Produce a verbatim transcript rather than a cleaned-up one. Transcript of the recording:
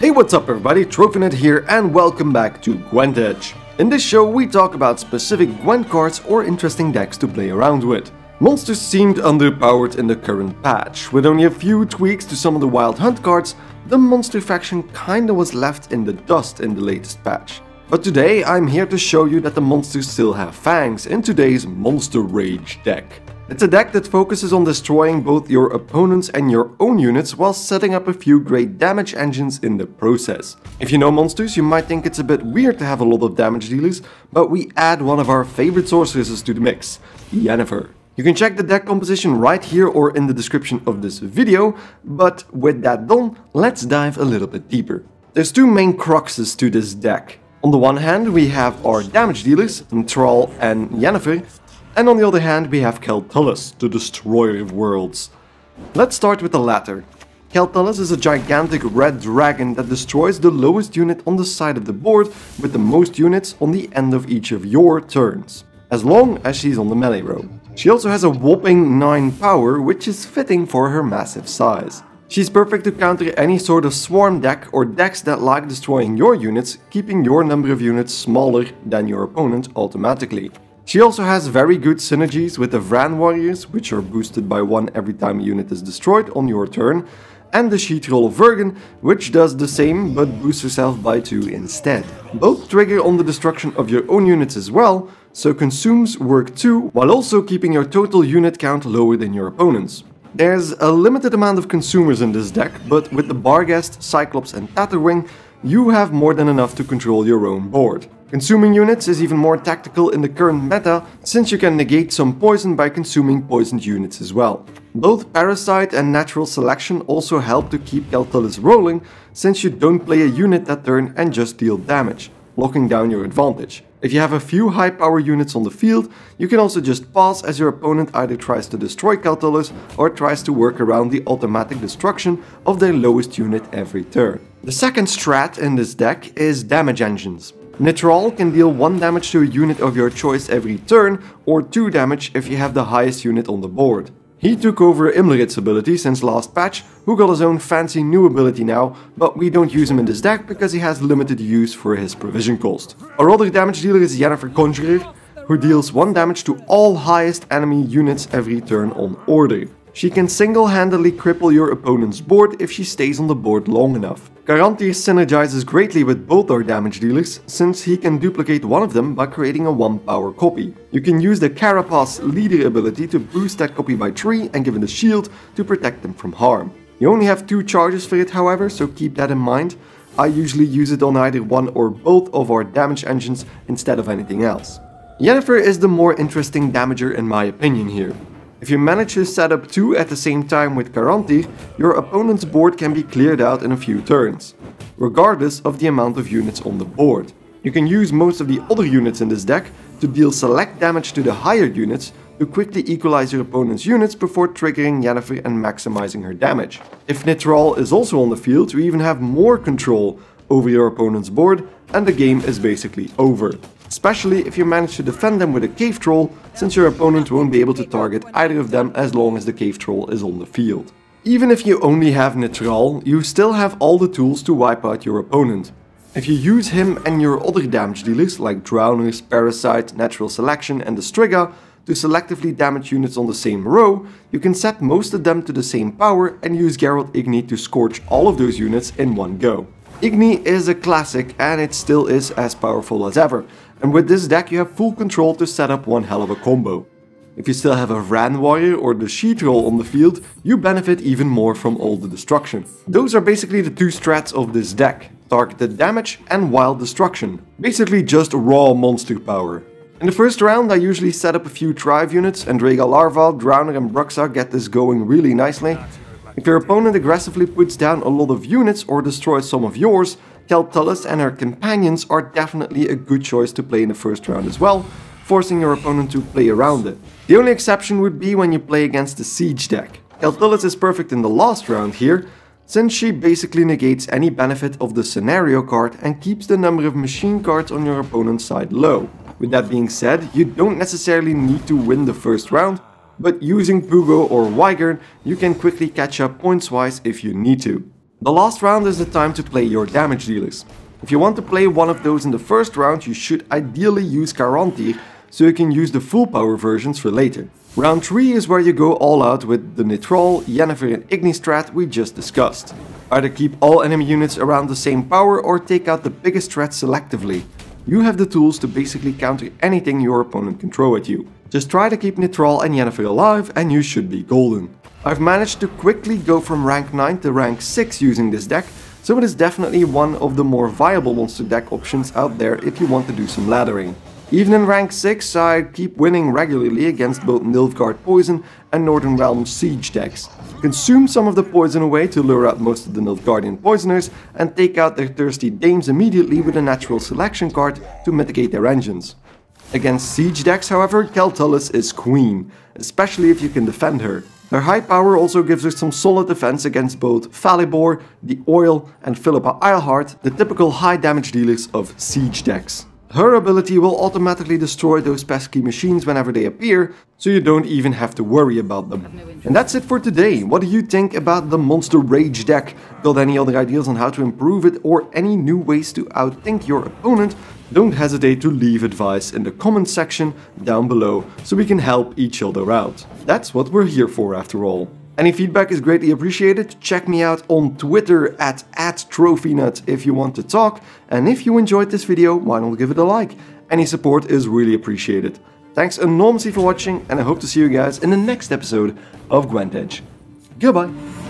Hey, what's up everybody, TroVNut here and welcome back to Gwent Edge. In this show we talk about specific Gwent cards or interesting decks to play around with. Monsters seemed underpowered in the current patch. With only a few tweaks to some of the Wild Hunt cards, the monster faction kinda was left in the dust in the latest patch. But today I'm here to show you that the monsters still have fangs in today's Monster Rage deck. It's a deck that focuses on destroying both your opponents and your own units while setting up a few great damage engines in the process. If you know monsters, you might think it's a bit weird to have a lot of damage dealers, but we add one of our favorite sorceresses to the mix, Yennefer. You can check the deck composition right here or in the description of this video, but with that done, let's dive a little bit deeper. There's two main cruxes to this deck. On the one hand, we have our damage dealers, Nithral and Yennefer. And on the other hand, we have Keltullis, the destroyer of worlds. Let's start with the latter. Keltullis is a gigantic red dragon that destroys the lowest unit on the side of the board with the most units on the end of each of your turns, as long as she's on the melee row. She also has a whopping nine power, which is fitting for her massive size. She's perfect to counter any sort of swarm deck or decks that like destroying your units, keeping your number of units smaller than your opponent automatically. She also has very good synergies with the Vran Warriors, which are boosted by one every time a unit is destroyed on your turn, and the She-Troll of Vergen, which does the same but boosts herself by two instead. Both trigger on the destruction of your own units as well, so consumes work too, while also keeping your total unit count lower than your opponent's. There's a limited amount of consumers in this deck, but with the Barghest, Cyclops and Tatterwing, you have more than enough to control your own board. Consuming units is even more tactical in the current meta, since you can negate some poison by consuming poisoned units as well. Both Parasite and Natural Selection also help to keep Keltullis rolling, since you don't play a unit that turn and just deal damage, locking down your advantage. If you have a few high power units on the field, you can also just pass as your opponent either tries to destroy Keltullis or tries to work around the automatic destruction of their lowest unit every turn. The second strat in this deck is damage engines. Nithral can deal one damage to a unit of your choice every turn, or two damage if you have the highest unit on the board. He took over Imlerit's ability since last patch, who got his own fancy new ability now, but we don't use him in this deck because he has limited use for his provision cost. Our other damage dealer is Yennefer Conjurer, who deals one damage to all highest enemy units every turn on order. She can single-handedly cripple your opponent's board if she stays on the board long enough. Caranthir synergizes greatly with both our damage dealers, since he can duplicate one of them by creating a one power copy. You can use the Carapace leader ability to boost that copy by three and give it a shield to protect them from harm. You only have two charges for it however, so keep that in mind. I usually use it on either one or both of our damage engines instead of anything else. Yennefer is the more interesting damager in my opinion here. If you manage to set up two at the same time with Caranthir, your opponent's board can be cleared out in a few turns, regardless of the amount of units on the board. You can use most of the other units in this deck to deal select damage to the higher units to quickly equalize your opponent's units before triggering Yennefer and maximizing her damage. If Nithral is also on the field, you even have more control over your opponent's board and the game is basically over. Especially if you manage to defend them with a cave troll, since your opponent won't be able to target either of them as long as the cave troll is on the field. Even if you only have Nithral, you still have all the tools to wipe out your opponent. If you use him and your other damage dealers like Drowners, Parasite, Natural Selection and the Striga to selectively damage units on the same row, you can set most of them to the same power and use Geralt Igni to scorch all of those units in one go. Igni is a classic and it still is as powerful as ever. And with this deck you have full control to set up one hell of a combo. If you still have a Vran Warrior or the She-Troll on the field, you benefit even more from all the destruction. Those are basically the two strats of this deck, targeted damage and wild destruction. Basically just raw monster power. In the first round I usually set up a few Tribe units, Endrega Larva, Drowner and Bruxa get this going really nicely. If your opponent aggressively puts down a lot of units or destroys some of yours, Keltullis and her companions are definitely a good choice to play in the first round as well, forcing your opponent to play around it. The only exception would be when you play against the siege deck. Keltullis is perfect in the last round here, since she basically negates any benefit of the scenario card and keeps the number of machine cards on your opponent's side low. With that being said, you don't necessarily need to win the first round, but using Pugo or Yghern you can quickly catch up points-wise if you need to. The last round is the time to play your damage dealers. If you want to play one of those in the first round, you should ideally use Caranthir, so you can use the full power versions for later. Round three is where you go all out with the Nithral, Yennefer and Igni strat we just discussed. Either keep all enemy units around the same power or take out the biggest threat selectively. You have the tools to basically counter anything your opponent can throw at you. Just try to keep Nithral and Yennefer alive and you should be golden. I've managed to quickly go from rank nine to rank six using this deck, so it is definitely one of the more viable monster deck options out there if you want to do some laddering. Even in rank six, I keep winning regularly against both Nilfgaard Poison and Northern Realm Siege decks. Consume some of the poison away to lure out most of the Nilfgaardian Poisoners and take out their thirsty dames immediately with a Natural Selection card to mitigate their engines. Against Siege decks, however, Keltullis is queen, especially if you can defend her. Her high power also gives her some solid defense against both Fallibor, the Oil and Philippa Eilhart, the typical high damage dealers of Siege decks. Her ability will automatically destroy those pesky machines whenever they appear, so you don't even have to worry about them. And that's it for today. What do you think about the Monster Rage deck? Got any other ideas on how to improve it or any new ways to outthink your opponent? Don't hesitate to leave advice in the comment section down below, so we can help each other out. That's what we're here for after all. Any feedback is greatly appreciated. Check me out on Twitter at, at TroVNut if you want to talk. And if you enjoyed this video, why not give it a like? Any support is really appreciated. Thanks enormously for watching, and I hope to see you guys in the next episode of Gwent Edge. Goodbye!